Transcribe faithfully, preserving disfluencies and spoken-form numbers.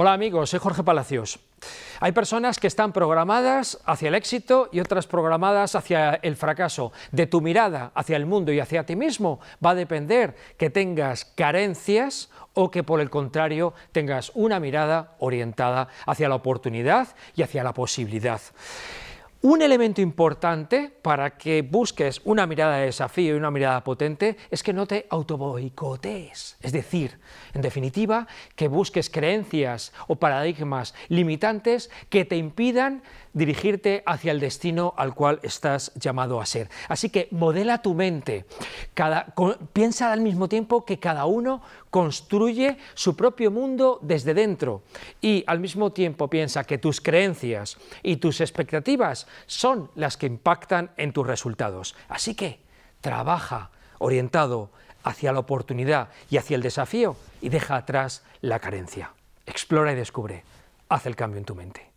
Hola amigos, soy Jorge Palacios. Hay personas que están programadas hacia el éxito y otras programadas hacia el fracaso. De tu mirada hacia el mundo y hacia ti mismo va a depender que tengas carencias o que por el contrario tengas una mirada orientada hacia la oportunidad y hacia la posibilidad. Un elemento importante para que busques una mirada de desafío y una mirada potente es que no te autoboicotees, es decir, en definitiva, que busques creencias o paradigmas limitantes que te impidan dirigirte hacia el destino al cual estás llamado a ser. Así que modela tu mente, cada, con, piensa al mismo tiempo que cada uno construye su propio mundo desde dentro y al mismo tiempo piensa que tus creencias y tus expectativas son las que impactan en tus resultados. Así que trabaja orientado hacia la oportunidad y hacia el desafío y deja atrás la carencia. Explora y descubre. Haz el cambio en tu mente.